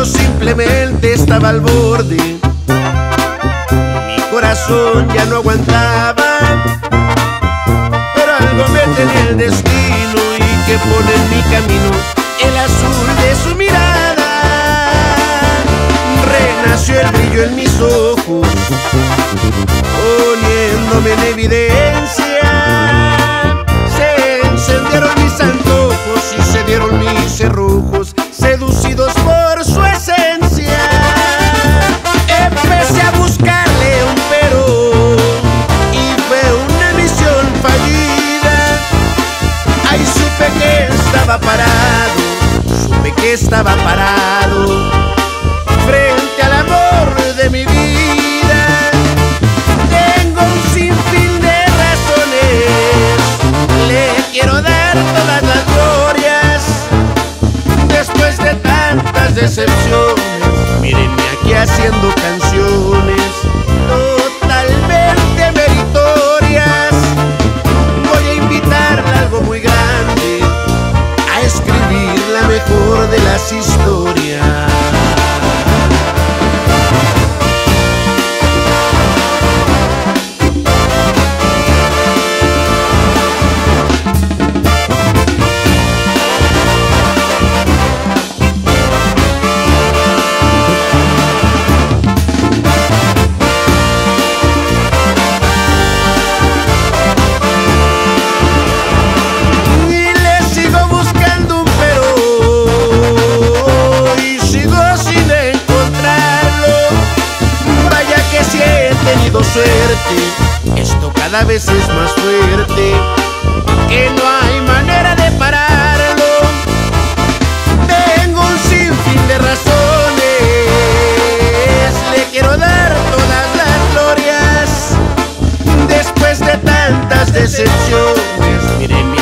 Simplemente estaba al borde, mi corazón ya no aguantaba, pero algo me tenía el destino y que pone en mi camino el azul de su mirada. Renació el brillo en mis ojos, poniéndome en evidencia. Se encendieron mis antojos y se dieron mis cerrojos, seducidos por su esencia. Empecé a buscarle un pero y fue una misión fallida. Ahí supe que estaba parado, supe que estaba parado frente al amor de mi vida. Tengo un sinfín de razones, le quiero dar todas las glorias. Después de tantas decepciones, mírenme aquí haciendo canciones totalmente meritorias. Voy a invitarla a algo muy grande, a escribir la mejor de las historias. Suerte, esto cada vez es más fuerte, que no hay manera de pararlo. Tengo un sinfín de razones, le quiero dar todas las glorias. Después de tantas decepciones, mírenme